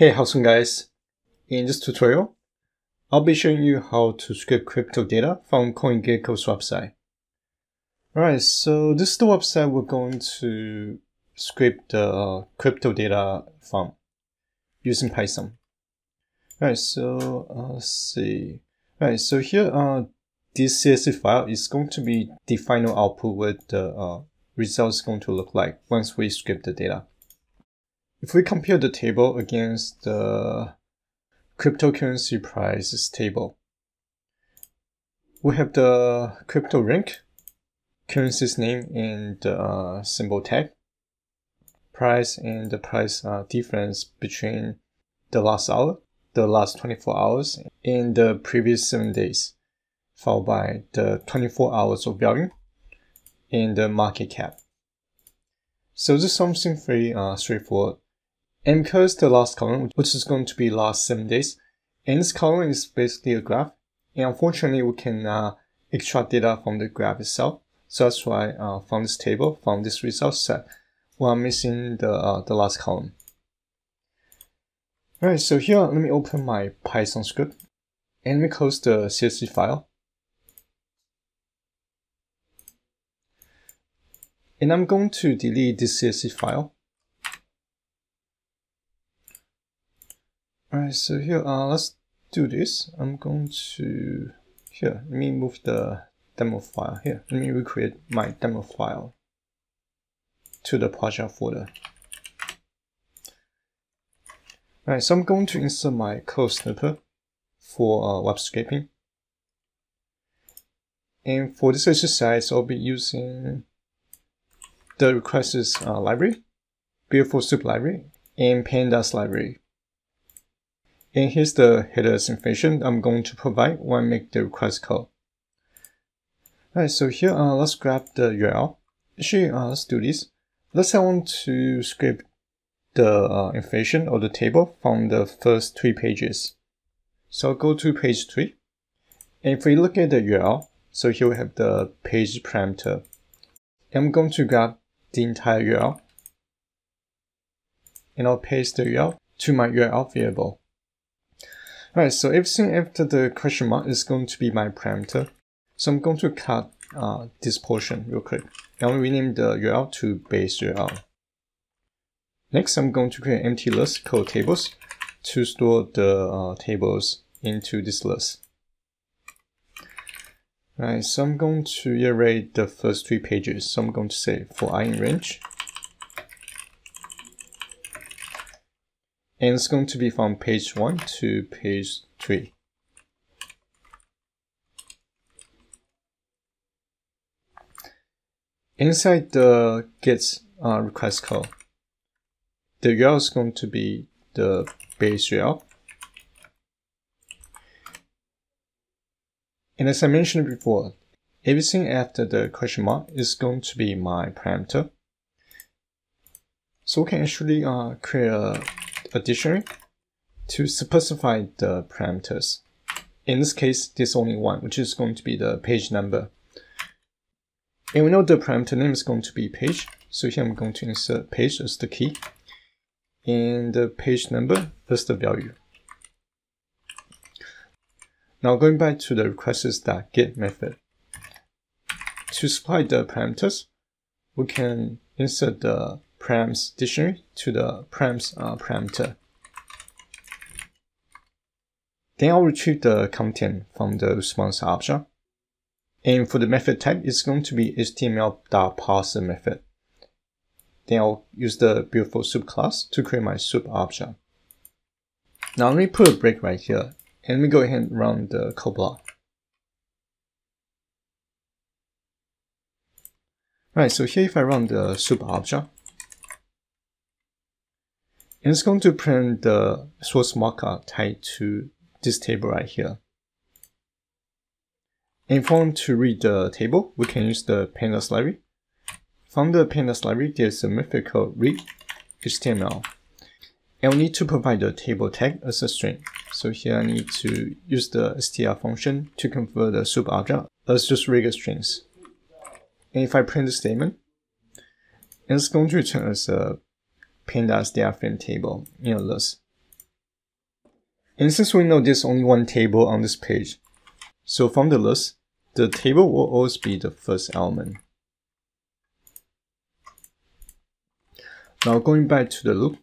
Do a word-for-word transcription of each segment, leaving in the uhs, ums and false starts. Hey, how's it going, guys? In this tutorial, I'll be showing you how to scrape crypto data from CoinGecko's website. Alright, so this is the website we're going to scrape the crypto data from using Python. Alright, so uh, let's see. Alright, so here uh, this C S V file is going to be the final output with the uh, results going to look like once we scrape the data. If we compare the table against the cryptocurrency prices table, we have the crypto rank, currency's name and the uh, symbol tag, price and the price uh, difference between the last hour, the last twenty-four hours, and the previous seven days, followed by the twenty-four hours of value and the market cap. So this is something very uh, straightforward. And because the last column, which is going to be last seven days, and this column is basically a graph, and unfortunately we can uh, extract data from the graph itself. So that's why uh, from this table, from this result set, we're missing the, uh, the last column. Alright, so here let me open my Python script, and let me close the C S V file. And I'm going to delete this C S V file. Alright, so here, uh, let's do this. I'm going to, here, let me move the demo file here. Let me recreate my demo file to the project folder. Alright, so I'm going to insert my code snippet for uh, web scraping. And for this exercise, I'll be using the requests uh, library, BeautifulSoup library, and pandas library. And here's the headers information I'm going to provide when I make the request call. Alright, so here uh, let's grab the U R L. Actually, uh, let's do this. Let's say I want to scrape the uh, information or the table from the first three pages. So I'll go to page three. And if we look at the U R L, so here we have the page parameter. I'm going to grab the entire U R L, and I'll paste the U R L to my U R L variable. Alright, so everything after the question mark is going to be my parameter. So I'm going to cut uh, this portion real quick. I'll rename the U R L to base U R L. Next, I'm going to create an empty list called tables to store the uh, tables into this list. Alright, so I'm going to erase the first three pages. So I'm going to say for I in range. And it's going to be from page one to page three. Inside the get uh, request call, the U R L is going to be the base U R L. And as I mentioned before, everything after the question mark is going to be my parameter. So we can actually uh, create a a dictionary to specify the parameters. In this case, there's only one, which is going to be the page number. And we know the parameter name is going to be page. So here I'm going to insert page as the key. And the page number is the value. Now going back to the requests.get method. To supply the parameters, we can insert the params dictionary to the params uh, parameter. Then I'll retrieve the content from the response object. And for the method type, it's going to be H T M L dot parser method. Then I'll use the BeautifulSoup class to create my soup object. Now let me put a break right here, and let me go ahead and run the code block. Alright, so here if I run the soup object, and it's going to print the source markup tied to this table right here. And if we want to read the table, we can use the pandas library. From the pandas library, there's a method called read H T M L. And we need to provide the table tag as a string. So here I need to use the str function to convert the soup object as just regular strings. And if I print the statement, it's going to return as a pandas DataFrame table in a list. And since we know there's only one table on this page, so from the list, the table will always be the first element. Now going back to the loop,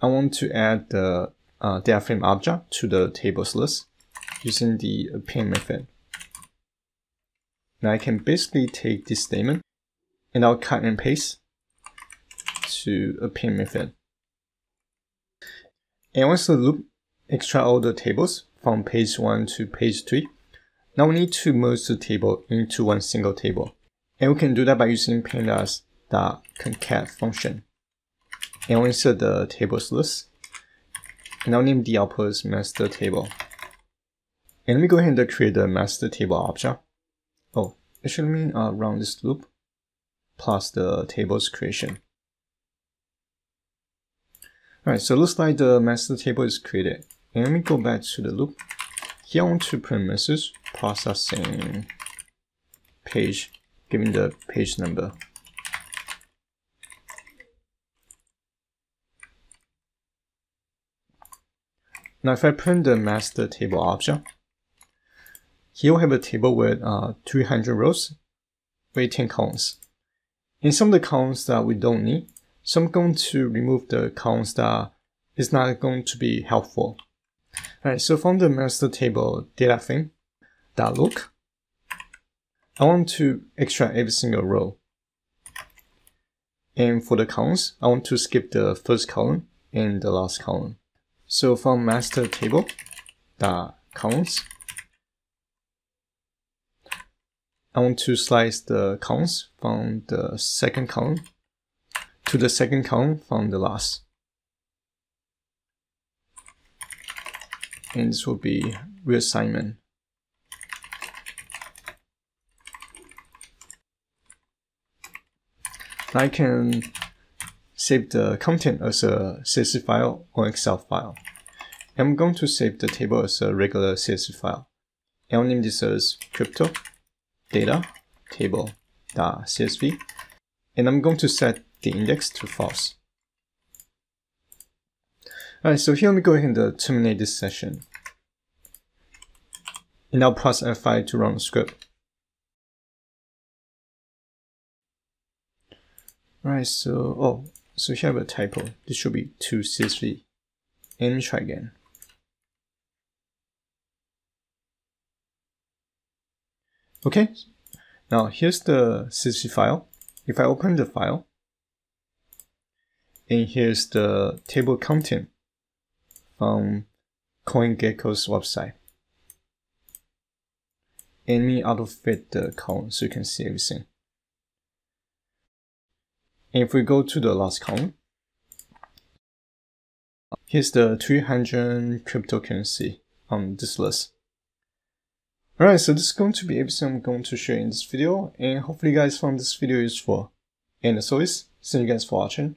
I want to add the uh, DataFrame object to the tables list using the append method. Now I can basically take this statement and I'll cut and paste to append method. And once the loop extract all the tables from page one to page three, now we need to merge the table into one single table. And we can do that by using pandas dot concat function. And I'll insert the tables list. And I'll name the output as master table. And let me go ahead and create the master table object. Oh, it should mean uh, run this loop plus the tables creation. Alright, so it looks like the master table is created. And let me go back to the loop. Here I want to print message processing page, giving the page number. Now if I print the master table object, here we have a table with uh, three hundred rows with ten columns. In some of the columns that we don't need, so I'm going to remove the columns that is not going to be helpful. Alright, so from the master table DataFrame.look, I want to extract every single row. And for the columns, I want to skip the first column and the last column. So from master table dot columns, I want to slice the columns from the second column to the second column from the last. And this will be reassignment. I can save the content as a C S V file or Excel file. I'm going to save the table as a regular C S V file. I'll name this as crypto data table.csv, and I'm going to set the index to false. Alright, so here let me go ahead and terminate this session. And I'll press F five to run the script. Alright, so oh so here I have a typo. This should be to C S V. And let me try again. Okay, now here's the C S V file. If I open the file, and here's the table content from CoinGecko's website. And let me auto-fit the column so you can see everything. And if we go to the last column, here's the three hundred cryptocurrency on this list. Alright, so this is going to be everything I'm going to share in this video, and hopefully you guys found this video useful. And as always, thank you guys for watching.